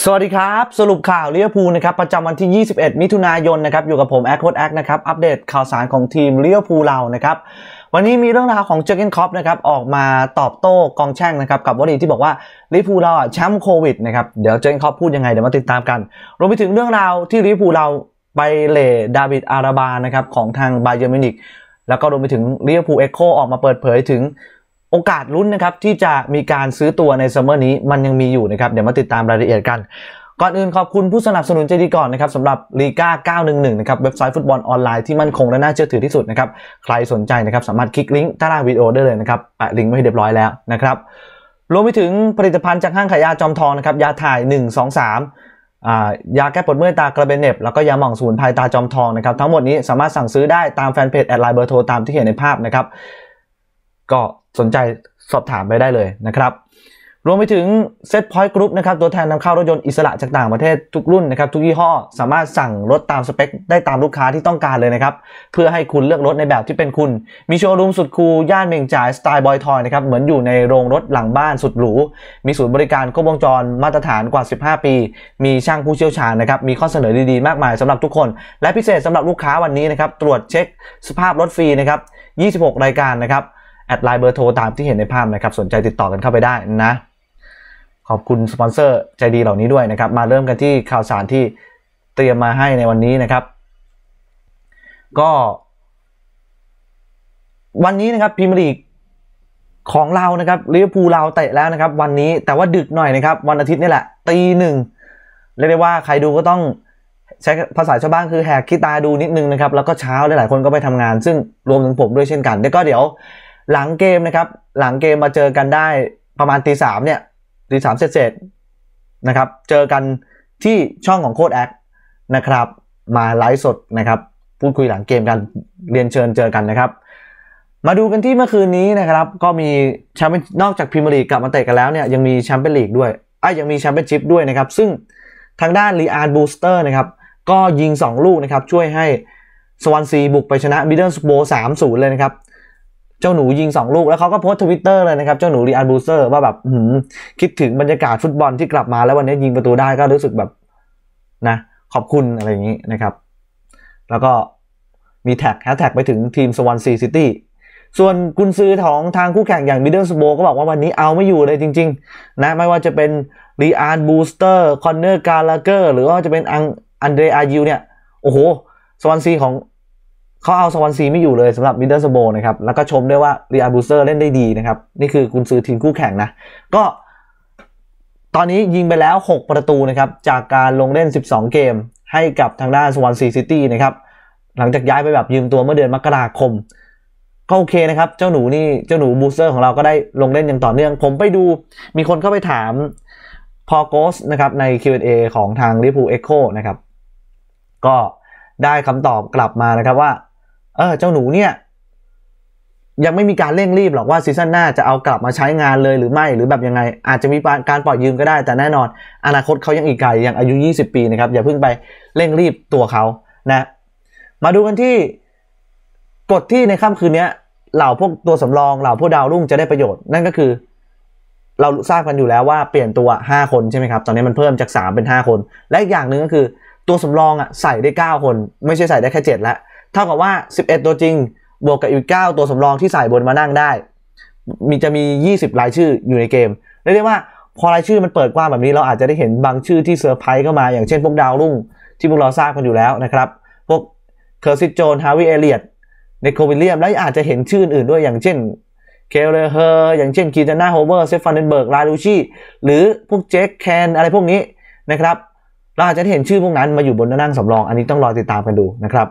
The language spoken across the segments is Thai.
สวัสดีครับสรุปข่าวลิเวอร์พูลนะครับประจำวันที่21มิถุนายนนะครับอยู่กับผมแอคโค้ชแอคนะครับอัปเดตข่าวสารของทีมลิเวอร์พูลเรานะครับวันนี้มีเรื่องราวของเจอร์เก้นคล็อปนะครับออกมาตอบโต้กองแช่งนะครับกับวลีที่บอกว่าลิเวอร์พูลเราแชมป์โควิดนะครับเดี๋ยวเจอร์เก้นคล็อปพูดยังไงเดี๋ยวมาติดตามกันรวมไปถึงเรื่องราวที่ลิเวอร์พูลเราไปเล่ดาวิดอาราบานะครับของทางบาเยิร์นมิวนิกแล้วก็รวมไปถึงลิเวอร์พูลเอ็กโคออกมาเปิดเผยถึงโอกาสลุ้นนะครับที่จะมีการซื้อตัวในซัมเมอร์นี้มันยังมีอยู่นะครับเดี๋ยวมาติดตามรายละเอียดกันก่อนอื่นขอบคุณผู้สนับสนุนใจดีก่อนนะครับสำหรับลีก้า911นะครับเว็บไซต์ฟุตบอลออนไลน์ที่มั่นคงและน่าเชื่อถือที่สุดนะครับใครสนใจนะครับสามารถคลิกลิงก์ใต้ล่างวิดีโอได้เลยนะครับแปะลิงก์ไว้เรียบร้อยแล้วนะครับรวมไปถึงผลิตภัณฑ์จากห้างขายยาจอมทองนะครับยาถ่าย123ยาแก้ปวดเมื่อยตากระเบนเน็บแล้วก็ยาหม่องสมุนไพรตาจอมทองนะครับทั้งหมดนี้สามารถสั่งซื้อได้ตามแฟนเพจแอดไลน์เบอร์โทรตามที่เห็นในภาพนะครับก็สนใจสอบถามไปได้เลยนะครับรวมไปถึงเซ็ตพอยต์กรุ๊ปนะครับตัวแทนนำเข้ารถยนต์อิสระจากต่างประเทศทุกรุ่นนะครับทุกยี่ห้อสามารถสั่งรถตามสเปคได้ตามลูกค้าที่ต้องการเลยนะครับเพื่อให้คุณเลือกรถในแบบที่เป็นคุณมีโชว์รูมสุดคูลย่านเมงจ่ายสไตล์บอยทอยนะครับเหมือนอยู่ในโรงรถหลังบ้านสุดหรูมีศูนย์บริการครบวงจรมาตรฐานกว่า15ปีมีช่างผู้เชี่ยวชาญนะครับมีข้อเสนอดีๆมากมายสำหรับทุกคนและพิเศษสำหรับลูกค้าวันนี้นะครับตรวจเช็คสภาพรถฟรีนะครับ26รายการนะครับแอดไลน์เบอร์โทรตามที่เห็นในภาพนะครับสนใจติดต่อกันเข้าไปได้นะขอบคุณสปอนเซอร์ใจดีเหล่านี้ด้วยนะครับมาเริ่มกันที่ข่าวสารที่เตรียมมาให้ในวันนี้นะครับก็วันนี้นะครับพรีเมียร์ลีกของเรานะครับลิเวอร์พูลเราเตะแล้วนะครับวันนี้แต่ว่าดึกหน่อยนะครับวันอาทิตย์นี่แหละ 01:00 น.เรียกได้ว่าใครดูก็ต้องใช้ภาษาชาวบ้านคือแหกขี้ตาดูนิดนึงนะครับแล้วก็เช้าหลายคนก็ไปทำงานซึ่งรวมถึงผมด้วยเช่นกันแล้วก็เดี๋ยวหลังเกมนะครับหลังเกมมาเจอกันได้ประมาณตี 3เนี่ยตี 3เสร็จนะครับเจอกันที่ช่องของโค้ชแอคนะครับมาไลฟ์สดนะครับพูดคุยหลังเกมกันเรียนเชิญเจอกันนะครับมาดูกันที่เมื่อคืนนี้นะครับก็มีแชมเปี้ยนนอกจากพรีเมียร์ลีกกลับมาเตะกันแล้วเนี่ยยังมีแชมเปี้ยนลีกด้วยยังมีแชมเปี้ยนชิพด้วยนะครับซึ่งทางด้านลีอาร์บูสเตอร์นะครับก็ยิง2ลูกนะครับช่วยให้สวอนซีบุกไปชนะมิดเดิลสโบ 3-0 เลยนะครับเจ้าหนูยิง2ลูกแล้วเขาก็โพสต์ Twitter เลยนะครับเจ้าหนูลีอาร์บูสเตอร์ว่าแบบคิดถึงบรรยากาศฟุตบอลที่กลับมาแล้ววันนี้ยิงประตูได้ก็รู้สึกแบบนะขอบคุณอะไรอย่างนี้นะครับแล้วก็มีแท็กไปถึงทีมสวอนซีซิตี้ส่วนกุนซือของทางคู่แข่งอย่างมิดเดิลสโบก็บอกว่าวันนี้เอาไม่อยู่เลยจริงๆนะไม่ว่าจะเป็นลีอาร์บูสเตอร์คอนเนอร์กาลาเกอร์หรือว่าจะเป็นอันเดรอายิวเนี่ยโอ้โหสวอนซีของเขาเอาสวอนซีไม่อยู่เลยสำหรับมิดเดิลสโบนะครับแล้วก็ชมด้วยว่าลีอาร์บูสเตอร์เล่นได้ดีนะครับนี่คือกุนซือทีมคู่แข่งนะก็ตอนนี้ยิงไปแล้ว6ประตูนะครับจากการลงเล่น12เกมให้กับทางด้านสวอนซีซิตี้นะครับหลังจากย้ายไปแบบยืมตัวเมื่อเดือนมกราคมก็โอเคนะครับเจ้าหนูนี่เจ้าหนูบูสเตอร์ของเราก็ได้ลงเล่นอย่างต่อเนื่องผมไปดูมีคนเข้าไปถามพอโกสนะครับใน Q&A ของทางลิเวอร์พูลเอ็กโคนะครับก็ได้คำตอบกลับมานะครับว่าเจ้าหนูเนี่ยยังไม่มีการเร่งรีบหรอกว่าซีซั่นหน้าจะเอากลับมาใช้งานเลยหรือไม่หรือแบบยังไงอาจจะมีการปล่อยยืมก็ได้แต่แน่นอนอนาคตเขายังอีกไกลยังอายุ20ปีนะครับอย่าเพิ่งไปเร่งรีบตัวเขานะมาดูกันที่กฎที่ในค่ำคืนนี้เหล่าพวกตัวสำรองเหล่าพวกดาวรุ่งจะได้ประโยชน์นั่นก็คือเราทราบกันอยู่แล้วว่าเปลี่ยนตัว5คนใช่ไหมครับตอนนี้มันเพิ่มจาก3เป็น5คนและอีกอย่างหนึ่งก็คือตัวสำรองอ่ะใส่ได้9คนไม่ใช่ใส่ได้แค่7แล้วเท่ากับว่า11ตัวจริงบวกกับอีก9ตัวสำรองที่ใส่บนมานั่งได้จะมี20รายชื่ออยู่ในเกมเรียกได้ว่าพอรายชื่อมันเปิดกว้างแบบนี้เราอาจจะได้เห็นบางชื่อที่เซอร์ไพรส์เข้ามาอย่างเช่นพวกดาวรุ่งที่พวกเราทราบกันอยู่แล้วนะครับพวกเคอร์ซิสโจนฮาร์วีย์เอเลียตในโควิลเลียมและอาจจะเห็นชื่ออื่นด้วยอย่างเช่นเคลเลอร์เฮอร์อย่างเช่นคีตาน่าโฮเวอร์เซฟฟานเดนเบิร์กลาลูชี่หรือพวกเจคแคนอะไรพวกนี้นะครับเราอาจจะเห็นชื่อพวกนั้นมาอยู่บนนั่งสำรองอันนี้ต้องรอติดตามกันดูนะครับ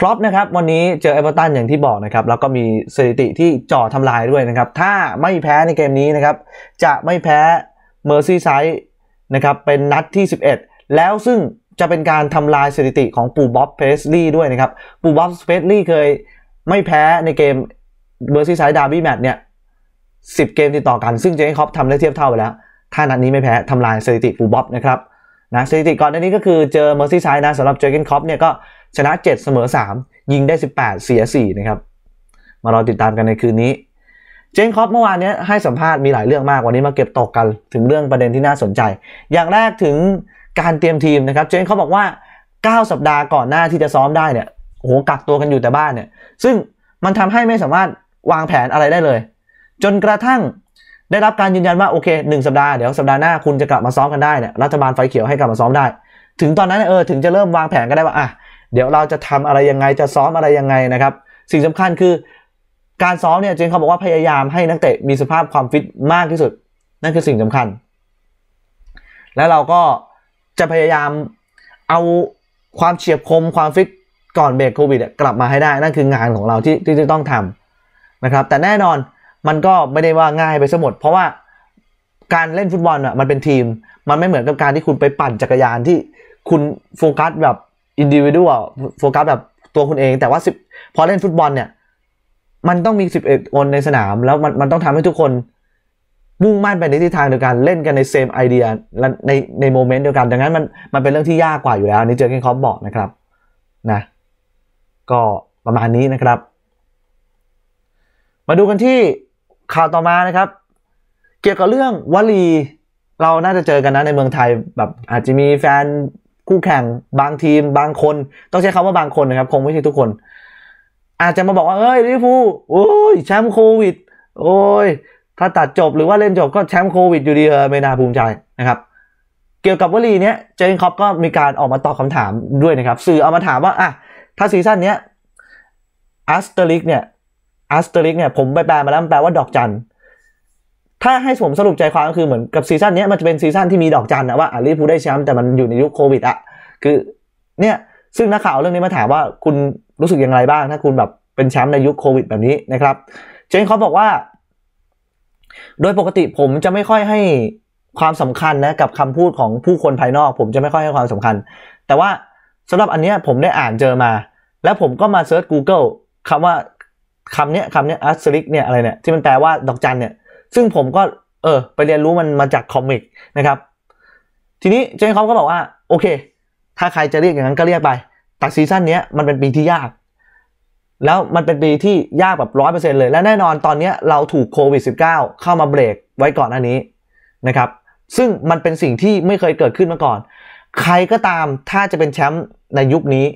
ครอปนะครับวันนี้เจอเอเวอร์ตันอย่างที่บอกนะครับแล้วก็มีสถิติที่จ่อทำลายด้วยนะครับถ้าไม่แพ้ในเกมนี้นะครับจะไม่แพ้เมอร์ซี่ไซด์นะครับเป็นนัดที่11แล้วซึ่งจะเป็นการทำลายสถิติของปู่บ๊อบเพสลีย์ด้วยนะครับปู่บ๊อบเพสลีย์เคยไม่แพ้ในเกมเมอร์ซี่ไซด์ดาร์บี้แมตช์เนี่ย10เกมติดต่อกันซึ่งเจอครอปทำได้เทียบเท่าไปแล้วถ้านัดนี้ไม่แพ้ทำลายสถิติปู่บ๊อบนะครับนะสถิติก่อนหน้านี้ก็คือเจอเมอร์ซี่ไซด์นะสำหรับเจอเก้นคล็อปเนี่ยก็ชนะ7เสมอ3ยิงได้18เสีย4นะครับมารอติดตามกันในคืนนี้ เจนคอปเมื่อวานนี้ให้สัมภาษณ์มีหลายเรื่องมากวันนี้มาเก็บตกกันถึงเรื่องประเด็นที่น่าสนใจอย่างแรกถึงการเตรียมทีมนะครับเจนเขาบอกว่า9สัปดาห์ก่อนหน้าที่จะซ้อมได้เนี่ยโอ้โหกักตัวกันอยู่แต่บ้านเนี่ยซึ่งมันทำให้ไม่สามารถวางแผนอะไรได้เลยจนกระทั่งได้รับการยืนยันว่าโอเค1สัปดาห์เดี๋ยวสัปดาห์หน้าคุณจะกลับมาซ้อมกันได้เนี่ยรัฐบาลไฟเขียวให้กลับมาซ้อมได้ถึงตอนนั้นถึงจะเริ่มวางแผนกันได้ว่าอ่ะเดี๋ยวเราจะทำอะไรยังไงจะซ้อมอะไรยังไงนะครับสิ่งสำคัญคือการซ้อมเนี่ยเจนเขาบอกว่าพยายามให้นักเตะมีสภาพความฟิตมากที่สุดนั่นคือสิ่งสำคัญและเราก็จะพยายามเอาความเฉียบคมความฟิตก่อนเบรกโควิดกลับมาให้ได้นั่นคืองานของเราที่จะต้องทำนะครับแต่แน่นอนมันก็ไม่ได้ว่าง่ายไปซะหมดเพราะว่าการเล่นฟุตบอลอ่ะมันเป็นทีมมันไม่เหมือนกับการที่คุณไปปั่นจักรยานที่คุณโฟกัสแบบอินดิวิวดัลโฟกัสแบบตัวคุณเองแต่ว่าพอเล่นฟุตบอลเนี่ยมันต้องมี11คนในสนามแล้วมันต้องทำให้ทุกคนมุ่งมั่นไปในทิศทางเดียวกันเล่นกันในเซมไอเดียในโมเมนต์เดียวกันดังนั้นมันเป็นเรื่องที่ยากกว่าอยู่แล้วนี่เจอเคนคอปบอกนะครับนะก็ประมาณนี้นะครับมาดูกันที่ข่าวต่อมานะครับเกี่ยวกับเรื่องวลีเราน่าจะเจอกันนะในเมืองไทยแบบอาจจะมีแฟนคู่แข่งบางทีมบางคนต้องใช้คำว่าบางคนนะครับคงไม่ใช่ทุกคนอาจจะมาบอกว่าเอ้ยลิเวอร์พูลโอ้ยแชมป์โควิดโอ้ยถ้าตัดจบหรือว่าเล่นจบก็แชมป์โควิดอยู่ดีไม่น่าภูมิใจนะครับเกี่ยวกับวลีเนี้ยเจนคอปก็มีการออกมาตอบคำถามด้วยนะครับสื่อเอามาถามว่าอ่ะถ้าซีซั่นเนี้ยอัสเตริกเนี่ยผมไปแปลมาแล้วแปลว่าดอกจันถ้าให้ผมสรุปใจความก็คือเหมือนกับซีซั่นนี้มันจะเป็นซีซั่นที่มีดอกจันนะว่าลิเวอร์พูลได้แชมป์แต่มันอยู่ในยุคโควิดอ่ะคือเนี่ยซึ่งนักข่าวเรื่องนี้มาถามว่าคุณรู้สึกอย่างไรบ้างถ้าคุณแบบเป็นแชมป์ในยุคโควิดแบบนี้นะครับเจนเขาบอกว่าโดยปกติผมจะไม่ค่อยให้ความสำคัญนะกับคำพูดของผู้คนภายนอกผมจะไม่ค่อยให้ความสำคัญแต่ว่าสำหรับอันนี้ผมได้อ่านเจอมาแล้วผมก็มาเซิร์ช Google คำเนี้ยอัสริกเนี่ยอะไรเนี่ยที่มันแปลว่าดอกจันเนี่ยซึ่งผมก็ไปเรียนรู้มันมาจากคอมิกนะครับทีนี้เจนคอปก็บอกว่าโอเคถ้าใครจะเรียกอย่างนั้นก็เรียกไปแต่ซีซั่นนี้มันเป็นปีที่ยากแล้วมันเป็นปีที่ยากแบบ 100% เลยและแน่นอนตอนนี้เราถูกโควิด -19 เข้ามาเบรกไว้ก่อนอันนี้นะครับซึ่งมันเป็นสิ่งที่ไม่เคยเกิดขึ้นมาก่อนใครก็ตามถ้าจะเป็นแชมป์ในยุคนี้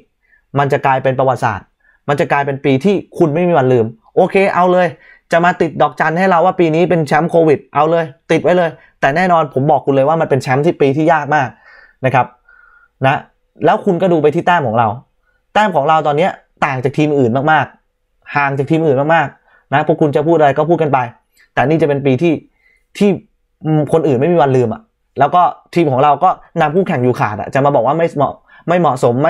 มันจะกลายเป็นประวัติศาสตร์มันจะกลายเป็นปีที่คุณไม่มีวันลืมโอเคเอาเลยจะมาติดดอกจันให้เราว่าปีนี้เป็นแชมป์โควิดเอาเลยติดไว้เลยแต่แน่นอนผมบอกคุณเลยว่ามันเป็นแชมป์ที่ปีที่ยากมากนะครับนะแล้วคุณก็ดูไปที่แต้มของเราแต้มของเราตอนนี้ต่างจากทีมอื่นมากๆห่างจากทีมอื่นมากๆนะพวกคุณจะพูดอะไรก็พูดกันไปแต่นี่จะเป็นปีที่คนอื่นไม่มีวันลืมอ่ะแล้วก็ทีมของเราก็นำคู่แข่งอยู่ขาดอ่ะจะมาบอกว่าไม่เหมาะสมไ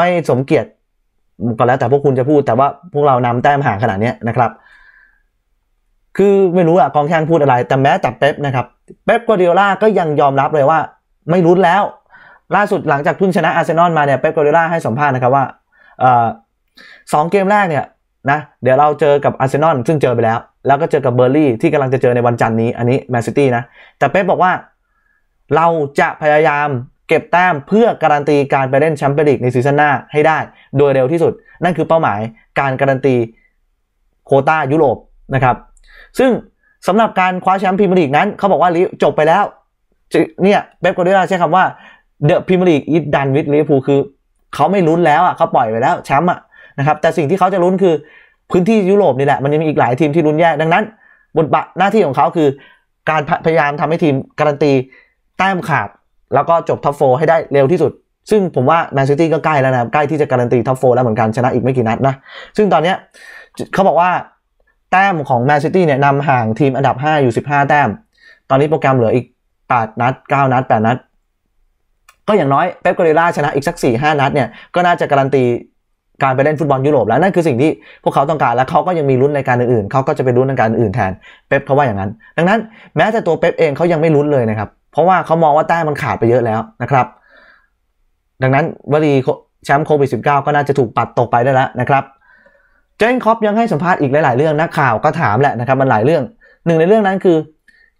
ม่สมเกียรติก็แล้วแต่พวกคุณจะพูดแต่ว่าพวกเรานำแต้มห่างขนาดนี้นะครับคือไม่รู้อะกองแข่งพูดอะไรแต่แม้แต่เป๊ปนะครับเป๊ปกัวร์ดิโอลาก็ยังยอมรับเลยว่าไม่ลุ้นแล้วล่าสุดหลังจากเพิ่งชนะอาร์เซนอลมาเนี่ยเป๊ปกัวร์ดิโอลาให้สัมภาษณ์นะครับว่า2 เกมแรกเนี่ยนะเดี๋ยวเราเจอกับอาร์เซนอลซึ่งเจอไปแล้วก็เจอกับเบอร์ลี่ที่กำลังจะเจอในวันจันทร์นี้อันนี้แมนซิตี้นะแต่เป๊ปบอกว่าเราจะพยายามเก็บแต้มเพื่อการันตีการไปเล่นแชมเปี้ยนลีกในซีซั่นหน้าให้ได้โดยเร็วที่สุดนั่นคือเป้าหมายการการันตีโควต้ายุโรปนะครับซึ่งสำหรับการคว้าแชมป์พรีเมียร์ลีกนั้นเขาบอกว่าลิเวอร์พูลจบไปแล้วเนี่ยเป๊ปกัวร์ดิโอลาใช้คำว่า The Premier League is done with Liverpool คือเขาไม่ลุ้นแล้วอ่ะเขาปล่อยไปแล้วแชมป์อ่ะนะครับแต่สิ่งที่เขาจะลุ้นคือพื้นที่ยุโรปนี่แหละมันยังมีอีกหลายทีมที่ลุ้นแย่ดังนั้นบทบาทหน้าที่ของเขาคือการพยายามทำให้ทีมการันตีแต้มขาดแล้วก็จบท็อปโฟร์ให้ได้เร็วที่สุดซึ่งผมว่าแมนซิตี้ก็ใกล้แล้วนะครับใกล้ที่จะการันตีท็อปโฟร์แล้วเหมือนกันชนะอีกไม่กี่นัดนะซึ่งตอนนี้เขาบอกว่าแต้มของแมนซิตี้เนี่ยนำห่างทีมอันดับ5อยู่15แต้มตอนนี้โปรแกรมเหลืออีก8นัด9นัด8นัดก็อย่างน้อยเป๊ปกัวร์ดิโอลาชนะอีกสัก 4-5 นัดเนี่ยก็น่าจะการันตีการไปเล่นฟุตบอลยุโรปแล้วนั่นคือสิ่งที่พวกเขาต้องการและเขาก็ยังมีลุ้นในการอื่นๆเขาก็จะไปลุ้นในการอื่นแทนเป๊ปเขาว่าอย่างนั้นดังนั้นแม้แต่ตัวเป๊ปเองเขายังไม่ลุ้นเลยนะครับเพราะว่าเขามองว่าแต้มมันขาดไปเยอะแล้วนะครับดังนั้นวลีแชมป์โควิด -19 ก็น่าจะถูกปัดตกไปได้แล้วนะครับเจนคอปยังให้สัมภาษณ์อีกหลายๆเรื่องนักข่าวก็ถามแหละนะครับมันหลายเรื่องหนึ่งในเรื่องนั้นคือ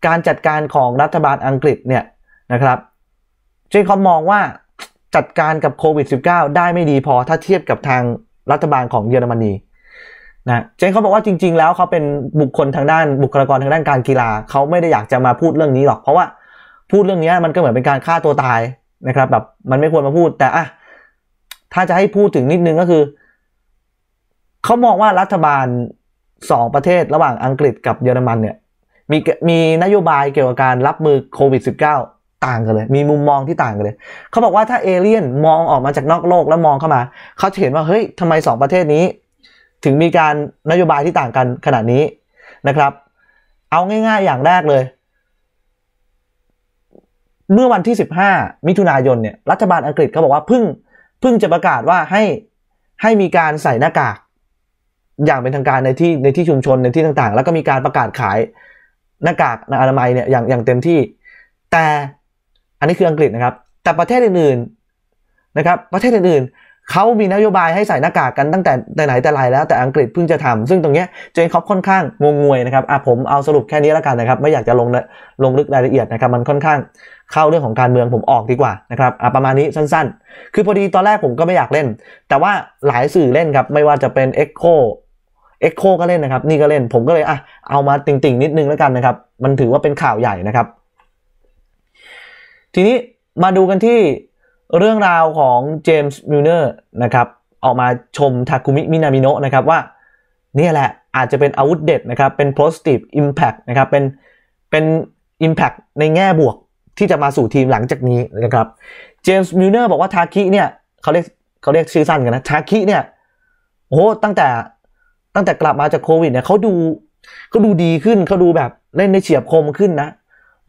การจัดการของรัฐบาลอังกฤษเนี่ยนะครับเจนคอปมองว่าจัดการกับโควิด -19 ได้ไม่ดีพอถ้าเทียบกับทางรัฐบาลของเยอรมนี นะเจนเขาบอกว่าจริงๆแล้วเขาเป็นบุคคลทางด้านบุคลากรทางด้านการกีฬาเขาไม่ได้อยากจะมาพูดเรื่องนี้หรอกเพราะว่าพูดเรื่องนี้มันก็เหมือนเป็นการฆ่าตัวตายนะครับแบบมันไม่ควรมาพูดแต่อะถ้าจะให้พูดถึงนิดนึงก็คือเขามองว่ารัฐบาล2ประเทศระหว่างอังกฤษกับเยอรมันเนี่ยมีนโยบายเกี่ยวกับการรับมือโควิด -19 ต่างกันเลยมีมุมมองที่ต่างกันเลยเขาบอกว่าถ้าเอเลี่ยนมองออกมาจากนอกโลกแล้วมองเข้ามาเขาจะเห็นว่าเฮ้ยทำไม2ประเทศนี้ถึงมีการนโยบายที่ต่างกันขนาดนี้นะครับเอาง่ายๆอย่างแรกเลยเมื่อวันที่15มิถุนายนเนี่ยรัฐบาลอังกฤษเขาบอกว่าเพิ่งจะประกาศว่าให้มีการใส่หน้ากากอย่างเป็นทางการในที่ชุมชนในที่ต่างๆแล้วก็มีการประกาศขายหน้ากากอนามัยเนี่ยอย่างเต็มที่แต่อันนี้คืออังกฤษนะครับแต่ประเทศอื่นๆนะครับประเทศอื่นๆเขามีนโยบายให้ใส่หน้ากากกันตั้งแต่ไหนแต่ไรแล้วแต่อังกฤษเพิ่งจะทำซึ่งตรงเนี้ยเจนเขาค่อนข้างงงวยนะครับผมเอาสรุปแค่นี้แล้วกันนะครับไม่อยากจะลงลึกรายละเอียดนะครับมันค่อนข้างเข้าเรื่องของการเมืองผมออกดีกว่านะครับประมาณนี้สั้นๆคือพอดีตอนแรกผมก็ไม่อยากเล่นแต่ว่าหลายสื่อเล่นครับไม่ว่าจะเป็น Echo ก็เล่นนะครับนี่ก็เล่นผมก็เลยเอามาติ่งๆนิดนึงแล้วกันนะครับมันถือว่าเป็นข่าวใหญ่นะครับทีนี้มาดูกันที่เรื่องราวของเจมส์มิลเนอร์นะครับออกมาชมทาคุมิมินามิโนะนะครับว่านี่แหละอาจจะเป็นอาวุธเด็ดนะครับเป็น positive impact นะครับเป็น impact ในแง่บวกที่จะมาสู่ทีมหลังจากนี้นะครับเจมส์มิลเนอร์บอกว่าทาคิเนี่ยเขาเรียกชื่อสั้นกันนะทาคิเนี่ยโอ้โหตั้งแต่กลับมาจากโควิดเนี่ยเขาดูดีขึ้นเขาดูแบบเล่นได้เฉียบคมขึ้นนะ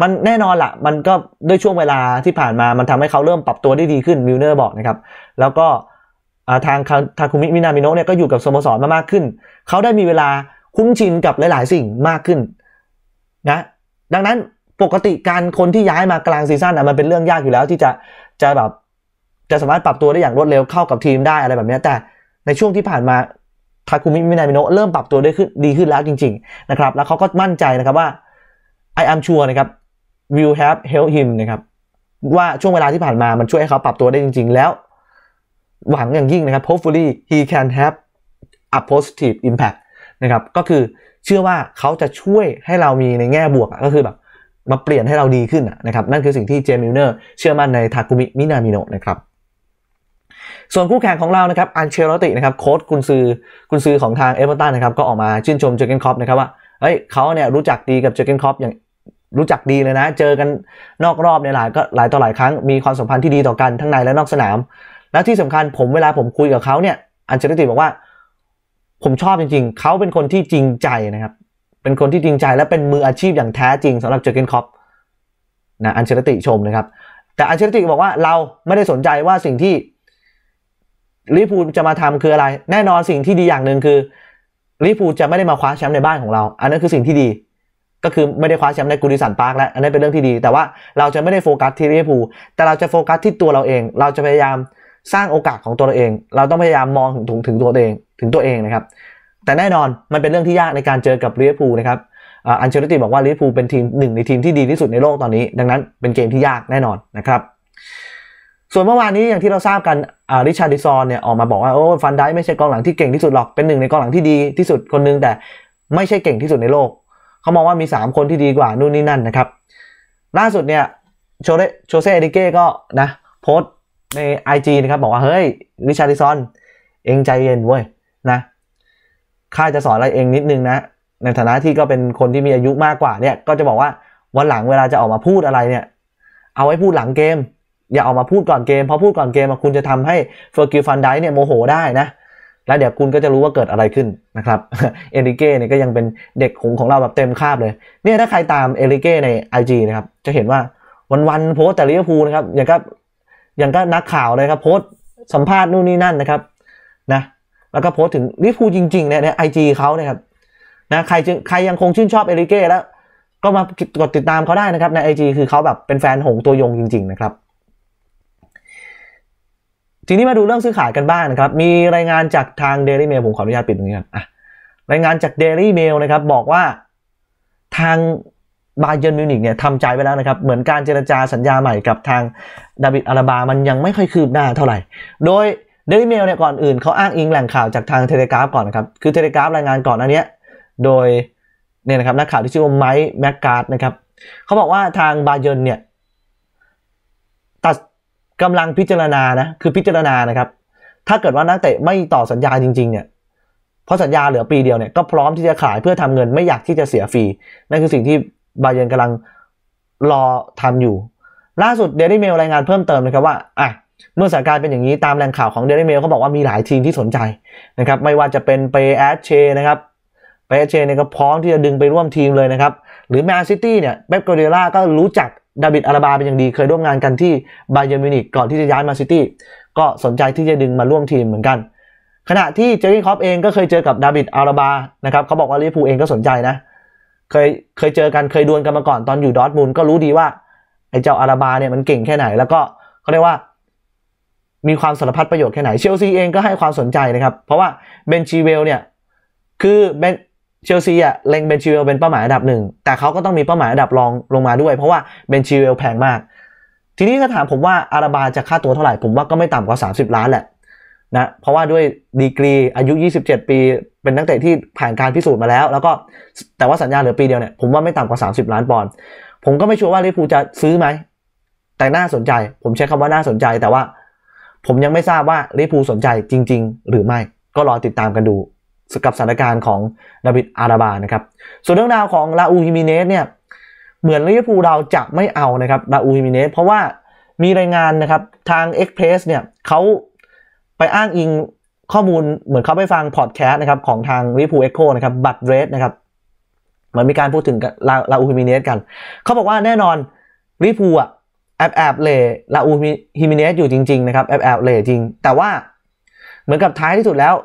มันแน่นอนละมันก็ด้วยช่วงเวลาที่ผ่านมามันทำให้เขาเริ่มปรับตัวได้ดีขึ้นมิลเนอร์บอกนะครับแล้วก็ทางทาคุมิมินามิโนะเนี่ยก็อยู่กับสโมสรมากขึ้นเขาได้มีเวลาคุ้นชินกับหลายๆสิ่งมากขึ้นนะดังนั้นปกติการคนที่ย้ายมากลางซีซั่นมันเป็นเรื่องยากอยู่แล้วที่จะแบบจะสามารถปรับตัวได้อย่างรวดเร็วเข้ากับทีมได้อะไรแบบนี้แต่ในช่วงที่ผ่านมาทาคุมิมินามิโนะเริ่มปรับตัวได้ขึ้นดีขึ้นแล้วจริงๆนะครับแล้วเขาก็มั่นใจนะครับว่า I am sure นะครับ will have help him นะครับว่าช่วงเวลาที่ผ่านมามันช่วยให้เขาปรับตัวได้จริงๆแล้วหวังอย่างยิ่งนะครับ hopefully he can have a positive impact นะครับก็คือเชื่อว่าเขาจะช่วยให้เรามีในแง่บวกก็คือแบบมาเปลี่ยนให้เราดีขึ้นนะครับนั่นคือสิ่งที่เจมส์มิลเนอร์เชื่อมั่นในทาคุมิมินามิโนะนะครับส่วนคู่แข่งของเรานะครับอันเชลอตตินะครับโค้ชกุนซือของทางเอเวอร์ตันนะครับก็ออกมาชื่นชมเจอร์เกนคล็อปนะครับว่าเฮ้ยเขาเนี่ยรู้จักดีกับเจอร์เกนคล็อปอย่างรู้จักดีเลยนะเจอกันนอกรอบในหลายต่อหลายครั้งมีความสัมพันธ์ที่ดีต่อกันทั้งในและนอกสนามและที่สำคัญผมเวลาผมคุยกับเขาเนี่ยอันเชลอตติบอกว่าผมชอบจริงๆเขาเป็นคนที่จริงใจนะครับเป็นคนที่จริงใจและเป็นมืออาชีพอย่างแท้จริงสำหรับเจอร์เกนคล็อปนะอันเชลอตติชมนะครับแต่อันเชลอตติบอกว่าเราไม่ได้สนใจว่าสิ่งที่ลิเวอร์พูลจะมาทำคืออะไรแน่นอนสิ่งที่ดีอย่างหนึ่งคือลิเวอร์พูลจะไม่ได้มาคว้าแชมป์ในบ้านของเราอันนั้นคือสิ่งที่ดีก็คือไม่ได้คว้าแชมป์ในกูดิสันพาร์คแล้วอันนั้นเป็นเรื่องที่ดีแต่ว่าเราจะไม่ได้โฟกัสที่ลิเวอร์พูลแต่เราจะโฟกัสที่ตัวเราเองเราจะพยายามสร้างโอกาสของตัวเราเองเราต้องพยายามมองถึงตัวเองนะครับแต่แน่นอนมันเป็นเรื่องที่ยากในการเจอกับลิเวอร์พูลนะครับอันเชลอตติบอกว่าลิเวอร์พูลเป็นทีมหนึ่งในทีมที่ดีที่สุดในโลกตอนนี้ดังนั้นเป็นเกมที่ยากแน่นอนนะครับส่วนเมื่อวานนี้อย่างที่เราทราบกันริชาร์ดิสันเนี่ยออกมาบอกว่าโอ้ฟันไดไม่ใช่กองหลังที่เก่งที่สุดหรอกเป็นหนึ่งในกองหลังที่ดีที่สุดคนนึงแต่ไม่ใช่เก่งที่สุดในโลกเขามองว่ามี3คนที่ดีกว่านู่นนี่นั่นนะครับล่าสุดเนี่ยโชเซเอริเก้ก็นะโพสต์ใน IG นะครับบอกว่าเฮ้ยริชาร์ดิสันเองใจเย็นเว้ยนะข้าจะสอนอะไรเองนิดนึงนะในฐานะที่ก็เป็นคนที่มีอายุมากกว่าเนี่ยก็จะบอกว่าวันหลังเวลาจะออกมาพูดอะไรเนี่ยเอาไว้พูดหลังเกมอย่าออกมาพูดก่อนเกมเพราะพูดก่อนเกมคุณจะทำให้เฟอร์กิล ฟันไดค์เนี่ยโมโหได้นะแล้วเดี๋ยวคุณก็จะรู้ว่าเกิดอะไรขึ้นนะครับเอริเก้เนี่ยก็ยังเป็นเด็กหงของเราแบบเต็มคาบเลยเนี่ยถ้าใครตามเอริเก้ใน IG นะครับจะเห็นว่าวันๆโพสแต่ลิเวอร์พูลนะครับอย่างก็นักข่าวเลยครับโพสสัมภาษณ์นู่นนี่นั่นนะครับนะแล้วก็โพสถึงลิเวอร์พูลจริงๆเนี่ยใน IG เขาเนี่ยครับนะใครยังคงชื่นชอบเอริเก้แล้วก็มากดติดตามเขาได้นะครับใน IG คือเขาแบบเป็นแฟนหงตัวยงจริงๆนะครับทีนี้มาดูเรื่องซื้อขายกันบ้างนะครับมีรายงานจากทาง Daily Mail ผมขออนุญาตปิดตรงนี้ครับรายงานจาก Daily Mail นะครับบอกว่าทางบาเยิร์นมิวนิกเนี่ยทำใจไว้แล้วนะครับเหมือนการเจรจาสัญญาใหม่กับทางดาวิดอาราบามันยังไม่ค่อยคืบหน้าเท่าไหร่โดย เดลิเมลเนี่ยก่อนอื่นเขาอ้างอิงแหล่งข่าวจากทางเทเลกราฟก่อนนะครับคือเทเลกราฟรายงานก่อนอันนี้โดยเนี่ยนะครับนักข่าวที่ชื่อว่าไมค์แมคการ์ดนะครับเขาบอกว่าทางบาเยิร์นเนี่ยตัดกำลังพิจารณานะคือพิจารณานะครับถ้าเกิดว่านักเตะไม่ต่อสัญญาจริงๆเนี่ยเพราะสัญญาเหลือปีเดียวเนี่ยก็พร้อมที่จะขายเพื่อทำเงินไม่อยากที่จะเสียฟรีนั่นคือสิ่งที่บาเยิร์นกำลังรอทำอยู่ล่าสุดเดลี่เมลรายงานเพิ่มเติมนะครับว่าอ่ะเมื่อสถานการณ์เป็นอย่างนี้ตามแหล่งข่าวของเดลี่เมลเขาบอกว่ามีหลายทีมที่สนใจนะครับไม่ว่าจะเป็นเปแอชเชนะครับเปแอชเชเนี่ยก็พร้อมที่จะดึงไปร่วมทีมเลยนะครับหรือแมนซิตี้เนี่ยเป๊ป กัวร์ดิโอลาก็รู้จักดาวิด อาราบาเป็นอย่างดีเคยร่วมงานกันที่บาเยิร์นมิวนิกก่อนที่จะย้ายมาซิตี้ก็สนใจที่จะดึงมาร่วมทีมเหมือนกันขณะที่เจอร์รี่คล็อปเองก็เคยเจอกับดาวิด อาราบานะครับเขาบอกว่าลิเวอร์พูลเองก็สนใจนะเคยเจอกันเคยดวลกันมาก่อนตอนอยู่ดอร์ทมุนด์ก็รู้ดีว่าไอ้เจ้าอาราบาเนี่ยมันเก่งแค่ไหนแล้วก็เขาเรียกว่ามีความสารพัดประโยชน์แค่ไหนเชลซีเองก็ให้ความสนใจนะครับเพราะว่าเบนชีเวลเนี่ยคือเชลซีอ่ะเล็งเบนชีเวลเป็นเป้าหมายอันดับหนึ่งแต่เขาก็ต้องมีเป้าหมายอันดับรองลงมาด้วยเพราะว่าเบนชีเวลแพงมากทีนี้ถ้าถามผมว่าอาราบาจะค่าตัวเท่าไหร่ผมว่าก็ไม่ต่ำกว่า30ล้านแหละนะเพราะว่าด้วยดีกรีอายุ27ปีเป็นนักเตะที่ผ่านการพิสูจน์มาแล้วแล้วก็แต่ว่าสัญญาเหลือปีเดียวเนี่ยผมว่าไม่ต่ำกว่า30ล้านปอนด์ผมก็ไม่ชัวร์ว่าลิเวอร์พูลจะซื้อไหมแต่น่าสนใจผมใช้คำว่าน่าสนใจแต่ว่าผมยังไม่ทราบว่าลิเวอร์พูลสนใจจริงๆหรือไม่ก็รอติดตามกันดูกับสถานการณ์ของดาวิด อาราบานะครับส่วนเรื่องราวของราอูล ฮิมิเนสเนี่ยเหมือนลิเวอร์พูลเราจะไม่เอานะครับราอูล ฮิมิเนสเพราะว่ามีรายงานนะครับทาง Express เนี่ยเขาไปอ้างอิงข้อมูลเหมือนเขาไปฟังพอดแคสต์นะครับของทางลิเวอร์พูล Echo นะครับบัตเรสนะครับมันมีการพูดถึงราอูล ฮิมิเนสกันเขาบอกว่าแน่นอนลิเวอร์พูลแอบเล่ราอูล ฮิมิเนสอยู่จริงๆนะครับแอบเล่จริงแต่ว่าเหมือนกับท้ายที่สุดแล้ว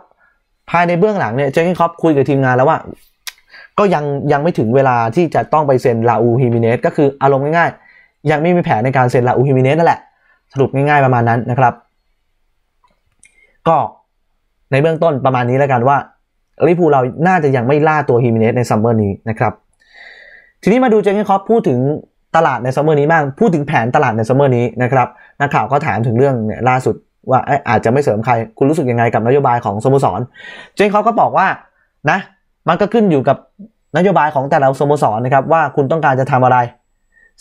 ภายในเบื้องหลังเนี่ยเจอร์ คล็อปคุยกับทีมงานแล้วว่าก็ยังไม่ถึงเวลาที่จะต้องไปเซ็นราอูล ฮิมิเนสก็คืออารมณ์ง่ายๆยังไม่มีแผนในการเซ็นราอูล ฮิมิเนสนั่นแหละสรุปง่ายๆประมาณนั้นนะครับก็ในเบื้องต้นประมาณนี้แล้วกันว่าลิเวอร์พูลเราน่าจะยังไม่ล่าตัวฮิมิเนสในซัมเมอร์นี้นะครับทีนี้มาดูเจอร์ คล็อปพูดถึงตลาดในซัมเมอร์นี้บ้างพูดถึงแผนตลาดในซัมเมอร์นี้นะครับนักข่าวก็ถามถึงเรื่องเนี่ยล่าสุดว่าอาจจะไม่เสริมใครคุณรู้สึกยังไงกับนโยบายของสโมสรเจนเขาก็บอกว่านะมันก็ขึ้นอยู่กับนโยบายของแต่ละสโมสรนะครับว่าคุณต้องการจะทำอะไร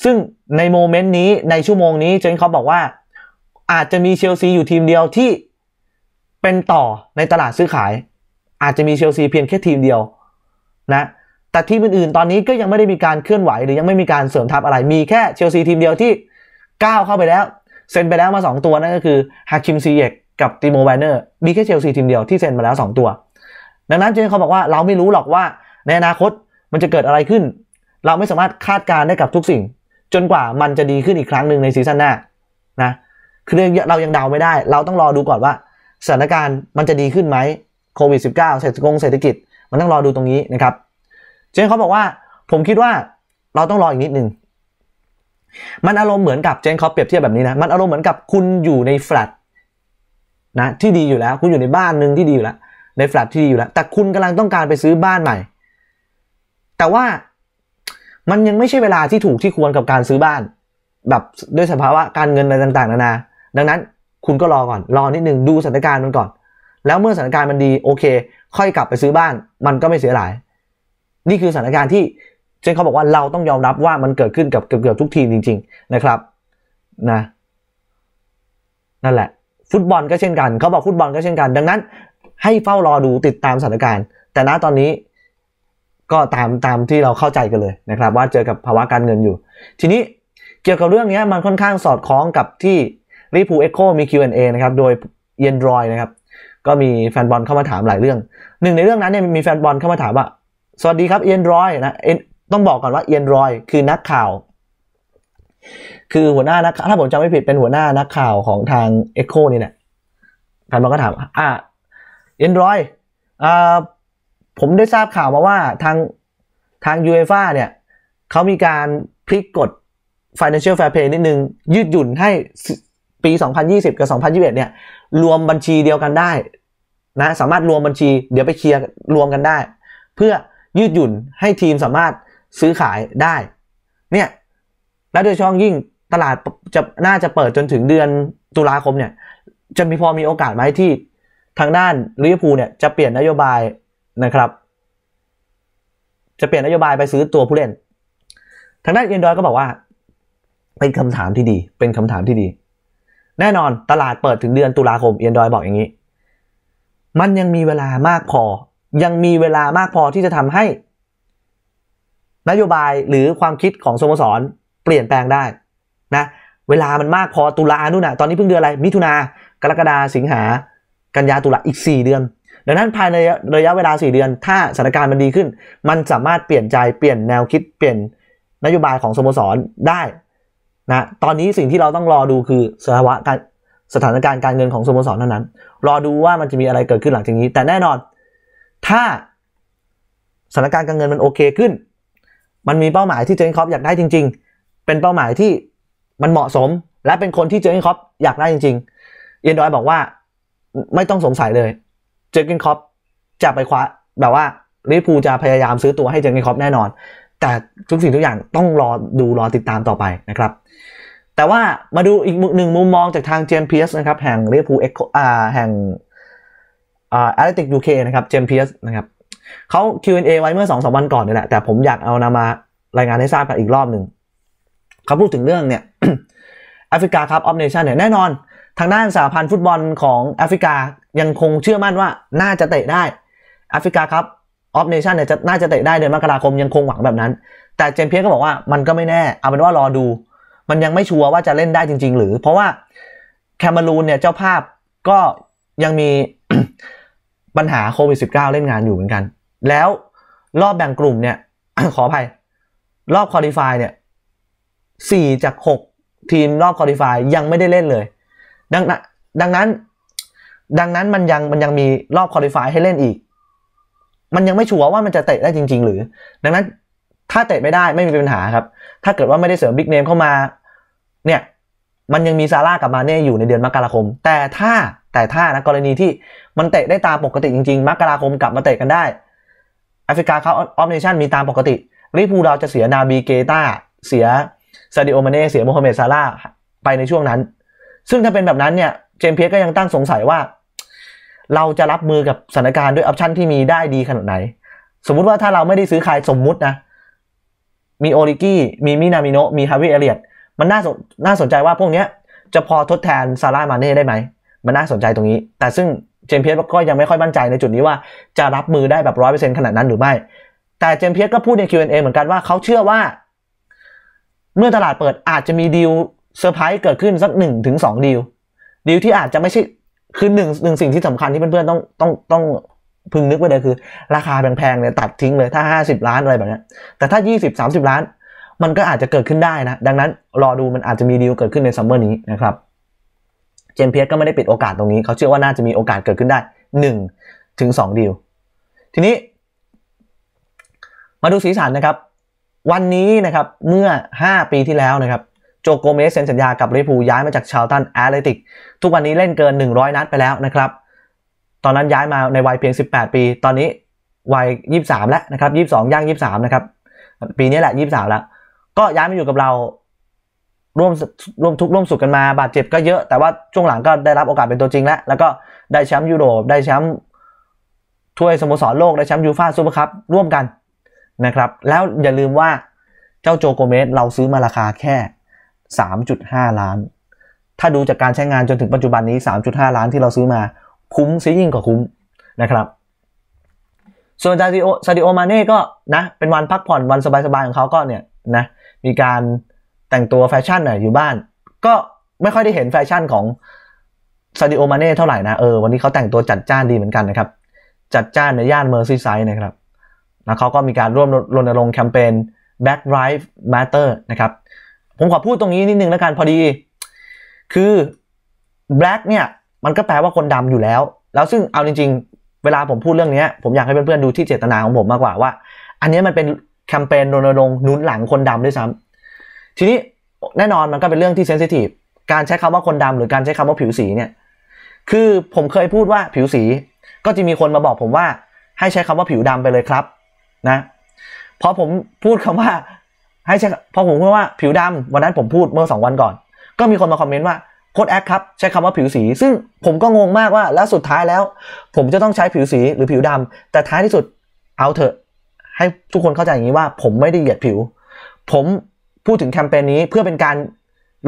ซึ่งในโมเมนต์นี้ในชั่วโมงนี้เจนเขาบอกว่าอาจจะมีเชลซีอยู่ทีมเดียวที่เป็นต่อในตลาดซื้อขายอาจจะมีเชลซีเพียงแค่ทีมเดียวนะแต่ทีมอื่นๆตอนนี้ก็ยังไม่ได้มีการเคลื่อนไหวหรือยังไม่มีการเสริมทัพอะไรมีแค่เชลซีทีมเดียวที่ก้าวเข้าไปแล้วเซ็นไปแล้วมา2ตัวนั่นก็คือฮาคิม ซีเยกกับติโม แวนเนอร์มีแค่เชลซีทีมเดียวที่เซ็นมาแล้ว2ตัวดังนั้นเจนเขาบอกว่าเราไม่รู้หรอกว่าในอนาคตมันจะเกิดอะไรขึ้นเราไม่สามารถคาดการณ์ได้กับทุกสิ่งจนกว่ามันจะดีขึ้นอีกครั้งหนึ่งในซีซั่นหน้านะคือเรายังเดาไม่ได้เราต้องรอดูก่อนว่าสถานการณ์มันจะดีขึ้นไหมโควิด 19 เศรษฐกิจมันต้องรอดูตรงนี้นะครับเจนเขาบอกว่าผมคิดว่าเราต้องรออีกนิดนึงมันอารมณ์เหมือนกับเจนเขาเปรียบเทียบแบบนี้นะมันอารมณ์เหมือนกับคุณอยู่ในแฟลตนะที่ดีอยู่แล้วคุณอยู่ในบ้านหนึ่งที่ดีอยู่แล้วในแฟลตที่ดีอยู่แล้วแต่คุณกำลังต้องการไปซื้อบ้านใหม่แต่ว่ามันยังไม่ใช่เวลาที่ถูกที่ควรกับการซื้อบ้านแบบด้วยสภาวะการเงินอะไรต่างๆนานาดังนั้นคุณก็รอก่อนรอนิดนึงดูสถานการณ์มันก่อนแล้วเมื่อสถานการณ์มันดีโอเคค่อยกลับไปซื้อบ้านมันก็ไม่เสียหายนี่คือสถานการณ์ที่เจนเขาบอกว่าเราต้องยอมรับว่ามันเกิดขึ้นกับเกือบทุกทีมจริงๆนะครับนะนั่นแหละฟุตบอลก็เช่นกันเขาบอกฟุตบอลก็เช่นกันดังนั้นให้เฝ้ารอดูติดตามสถานการณ์แต่ณตอนนี้ก็ตามที่เราเข้าใจกันเลยนะครับว่าเจอกับภาวะการเงินอยู่ทีนี้เกี่ยวกับเรื่องนี้มันค่อนข้างสอดคล้องกับที่ลิเวอร์พูล Echo มี Q&A นะครับโดยเยนดรอยนะครับก็มีแฟนบอลเข้ามาถามหลายเรื่องหนึ่งในเรื่องนั้นเนี่ยมีแฟนบอลเข้ามาถามว่าสวัสดีครับเยนดรอยนะต้องบอกก่อนว่าเอียนรอยคือนักข่าวคือหัวหน้านักถ้าผมจำไม่ผิดเป็นหัวหน้านักข่าวของทาง Echo นี่แหละแฟนบอลก็ถามเอียนรอยผมได้ทราบข่าวมาว่าทาง UEFA เนี่ยเขามีการพลิกกฎ Financial Fair Play นิดนึงยืดหยุ่นให้ปี2020กับ2021เนี่ยรวมบัญชีเดียวกันได้นะสามารถรวมบัญชีเดี๋ยวไปเคลียร์รวมกันได้เพื่อยืดหยุ่นให้ทีมสามารถซื้อขายได้เนี่ยและโดยเฉพาะยิ่งตลาดจะน่าจะเปิดจนถึงเดือนตุลาคมเนี่ย จะมีพอมีโอกาสไหมที่ทางด้านลิเวอร์พูลเนี่ยจะเปลี่ยนนโยบายนะครับจะเปลี่ยนนโยบายไปซื้อตัวผู้เล่นทางด้านเอ็นดอยก็บอกว่าเป็นคำถามที่ดีเป็นคำถามที่ดีแน่นอนตลาดเปิดถึงเดือนตุลาคมเอ็นดอยบอกอย่างนี้มันยังมีเวลามากพอที่จะทำให้นโยบายหรือความคิดของสโมสรเปลี่ยนแปลงได้นะเวลามันมากพอตุลานู่นน่ะตอนนี้เพิ่งเดือนอะไรมิถุนากรกฎาสิงหากันยาตุลาอีก4เดือนดังนั้นภายในระยะเวลา4เดือนถ้าสถานการณ์มันดีขึ้นมันสามารถเปลี่ยนใจเปลี่ยนแนวคิดเปลี่ยนนโยบายของสโมสรได้นะตอนนี้สิ่งที่เราต้องรอดูคือสถานการณ์การเงินของสโมสรเท่านั้นรอดูว่ามันจะมีอะไรเกิดขึ้นหลังจากนี้แต่แน่นอนถ้าสถานการณ์การเงินมันโอเคขึ้นมันมีเป้าหมายที่เจอร์ เกน คล็อปอยากได้จริงๆเป็นเป้าหมายที่มันเหมาะสมและเป็นคนที่เจอร์ เกน คล็อปอยากได้จริงๆเอ็นดอยบอกว่าไม่ต้องสงสัยเลยเจอร์ เกน คล็อปจะไปคว้าแบบว่าลิเวอร์พูลจะพยายามซื้อตัวให้เจอร์ เกน คล็อปแน่นอนแต่ทุกสิ่งทุกอย่างต้องรอดูรอติดตามต่อไปนะครับแต่ว่ามาดูอีกหนึ่งมุมมองจากทางเจมส์ เพียร์สนะครับแห่งลิเวอร์พูลแห่งแอตเลติก UK นะครับเจมส์ เพียร์สนะครับเขา Q&A ไว้เมื่อ 2-3 วันก่อนนี่แหละแต่ผมอยากเอานำมารายงานให้ทราบกันอีกรอบหนึ่งเขาพูดถึงเรื่องเนี่ยแอฟริกาคัพออฟเนชั่นเนี่ยแน่นอนทางด้านสหพันธ์ฟุตบอลของแอฟริกายังคงเชื่อมั่นว่าน่าจะเตะได้แอฟริกาคัพออฟเนชั่นเนี่ยน่าจะเตะได้เดือนมกราคมยังคงหวังแบบนั้นแต่เจมส์ เพียร์สก็บอกว่ามันก็ไม่แน่เอาเป็นว่ารอดูมันยังไม่ชัวร์ว่าจะเล่นได้จริงๆหรือเพราะว่าแคเมรูนเนี่ยเจ้าภาพก็ยังมี ปัญหาโควิด -19 เล่นงานอยู่เหมือนกันแล้วรอบแบ่งกลุ่มเนี่ย ขออภัยรอบควอลิฟายเนี่ย4จาก6ทีมรอบควอลิฟายยังไม่ได้เล่นเลยดังนั้นมันยังมีรอบควอลิฟายให้เล่นอีกมันยังไม่ชัวร์ว่ามันจะเตะได้จริงๆหรือดังนั้นถ้าเตะไม่ได้ไม่มีปัญหาครับถ้าเกิดว่าไม่ได้เสริมบิ๊กเนมเข้ามาเนี่ยมันยังมีซาร่ากับมาเน่อยู่ในเดือนมกราคมแต่ถ้านะกรณีที่มันเตะได้ตามปกติจริงๆมกราคมกลับมาเตะกันได้แอฟริกาคัพออฟเนชั่นมีตามปกติลิเวอร์พูลเราจะเสียนาบีเกต้าเสียซาดิโอมาเน่เสียโมฮัมเหม็ดซาร่าไปในช่วงนั้นซึ่งถ้าเป็นแบบนั้นเนี่ยเจมส์ เพียร์สก็ยังตั้งสงสัยว่าเราจะรับมือกับสถานการณ์ด้วยออปชั่นที่มีได้ดีขนาดไหนสมมุติว่าถ้าเราไม่ได้ซื้อใครสมมุตินะมีโอริกี้มีมินามิโนะมีฮาวิเอเลียตมันน่าสนใจว่าพวกนี้จะพอทดแทนซาร่ามาเน่ได้ไหมมันน่าสนใจตรงนี้แต่ซึ่งเจมส์ เพียร์สก็ยังไม่ค่อยมั่นใจในจุดนี้ว่าจะรับมือได้แบบ 100% ขนาดนั้นหรือไม่แต่เจมส์ เพียร์สก็พูดใน Q&A เหมือนกันว่าเขาเชื่อว่าเมื่อตลาดเปิดอาจจะมีดีลเซอร์ไพรส์เกิดขึ้นสัก 1-2 ดีลที่อาจจะไม่ใช่คือ1สิ่งที่สำคัญที่เพื่อนๆต้องพึงนึกไว้เลยคือราคาแพงๆเนี่ยตัดทิ้งเลยถ้า50ล้านอะไรแบบนี้แต่ถ้า 20-30 ล้านมันก็อาจจะเกิดขึ้นได้นะดังนั้นรอดูมันอาจจะมีดีลเกิดขึ้นในซัมเมอร์นี้นะครับเจมส์ เพียร์สก็ไม่ได้ปิดโอกาสตรงนี้เขาเชื่อว่าน่าจะมีโอกาสเกิดขึ้นได้ 1-2 ดีลทีนี้มาดูสีสันนะครับวันนี้นะครับเมื่อ5ปีที่แล้วนะครับโจโกเมสเซ็นสัญญากับลิเวอร์พูลย้ายมาจากชาวตันแอตเลติกทุกวันนี้เล่นเกิน100นัดไปแล้วนะครับตอนนั้นย้ายมาในวัยเพียง18ปีตอนนี้วัย23แล้วนะครับ22ย่าง23นะครับปีนี้แหละ23แล้วก็ย้ายมาอยู่กับเราร่วมทุกข์ร่วมสุขกันมาบาดเจ็บก็เยอะแต่ว่าช่วงหลังก็ได้รับโอกาสเป็นตัวจริงแล้วก็ได้แชมป์ยุโรปได้แชมป์ถ้วยสโมสรโลกได้แชมป์ยูฟ่าซุปเปอร์คัพร่วมกันนะครับแล้วอย่าลืมว่าเจ้าโจโกเมสเราซื้อมาราคาแค่ 3.5 ล้านถ้าดูจากการใช้งานจนถึงปัจจุบันนี้ 3.5 ล้านที่เราซื้อมาคุ้มซิยิ่งกว่าคุ้มนะครับส่วนซาดิโอมาเน่ก็นะเป็นวันพักผ่อนวันสบายๆของเขาก็เนี่ยนะมีการแต่งตัวแฟชั่นหน่อยอยู่บ้านก็ไม่ค่อยได้เห็นแฟชั่นของซาดิโอมาเน่เท่าไหร่นะวันนี้เขาแต่งตัวจัดจ้านดีเหมือนกันนะครับจัดจ้านในย่านเมอร์ซีไซด์นะครับแล้วเขาก็มีการร่วมรณรงค์แคมเปญ Black Lives Matter นะครับผมขอพูดตรงนี้นิดนึงแล้วกันพอดีคือ Black เนี่ยมันก็แปลว่าคนดำอยู่แล้วซึ่งเอาจริงๆเวลาผมพูดเรื่องนี้ผมอยากให้เพื่อนๆดูที่เจตนาของผมมากกว่าว่าอันนี้มันเป็นแคมเปญรณรงค์หนุนหลังคนดำด้วยซ้ำทีนี้แน่นอนมันก็เป็นเรื่องที่เซนซิทีฟการใช้คำว่าคนดำหรือการใช้คำว่าผิวสีเนี่ยคือผมเคยพูดว่าผิวสีก็จะมีคนมาบอกผมว่าให้ใช้คำว่าผิวดำไปเลยครับนะพอผมพูดว่าผิวดำวันนั้นผมพูดเมื่อ2วันก่อนก็มีคนมาคอมเมนต์ว่า โค้ดแอคครับใช้คำว่าผิวสีซึ่งผมก็งงมากว่าแล้วสุดท้ายแล้วผมจะต้องใช้ผิวสีหรือผิวดำแต่ท้ายที่สุดเอาเถอะให้ทุกคนเข้าใจอย่างนี้ว่าผมไม่ได้เหยียดผิวผมพูดถึงแคมเปญนี้เพื่อเป็นการ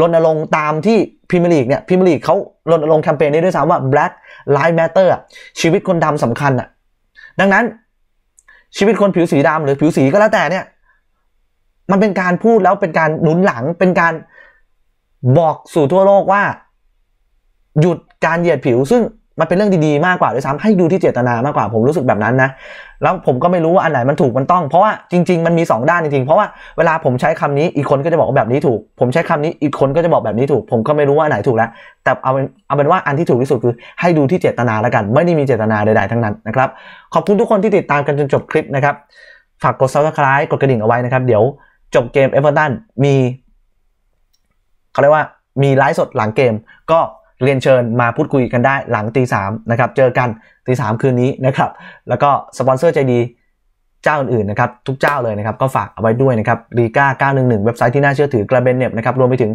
รณรงค์ตามที่พรีเมียร์ลีกเนี่ยพรีเมียร์ลีกเขารณรงค์แคมเปญนี้ด้วยซ้ำว่า Black Lives Matter ชีวิตคนดำสำคัญอ่ะดังนั้นชีวิตคนผิวสีดำหรือผิวสีก็แล้วแต่เนี่ยมันเป็นการพูดแล้วเป็นการหนุนหลังเป็นการบอกสู่ทั่วโลกว่าหยุดการเหยียดผิวซึ่งมันเป็นเรื่องดีๆมากกว่าด้วยซ้ำให้ดูที่เจตนามากกว่าผมรู้สึกแบบนั้นนะแล้วผมก็ไม่รู้ว่าอันไหนมันถูกมันต้องเพราะว่าจริงๆมันมี2ด้านจริงๆเพราะว่าเวลาผมใช้คำนี้อีกคนก็จะบอกว่าแบบนี้ถูกผมใช้คำนี้อีกคนก็จะบอกแบบนี้ถูกผมก็ไม่รู้ว่าอันไหนถูกแล้วแต่เอาเป็นว่าอันที่ถูกที่สุดคือให้ดูที่เจตนาแล้วกันไม่ได้มีเจตนาใดๆทั้งนั้นนะครับขอบคุณทุกคนที่ติดตามกันจนจบคลิปนะครับฝากกด subscribe กดกระดิ่งเอาไว้นะครับเดี๋ยวจบเกมเอเวอร์ตันมีเขาเรียกว่ามีไลฟ์สดหลังเกมก็เรียนเชิญมาพูดคุยกันได้หลังตีสามนะครับเจอกันตีสามคืนนี้นะครับแล้วก็สปอนเซอร์ใจดีเจ้าอื่นๆนะครับทุกเจ้าเลยนะครับก็ฝากเอาไว้ด้วยนะครับรีก้า911เว็บไซต์ที่น่าเชื่อถือกระเบนเน็บนะครับรวมไปถึง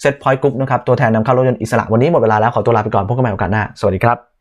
เซ็ตพอยต์กรุ๊ปนะครับตัวแทนนำเข้ารถยนต์อิสระวันนี้หมดเวลาแล้วขอตัวลาไปก่อนพบกันใหม่โอกาสหน้าสวัสดีครับ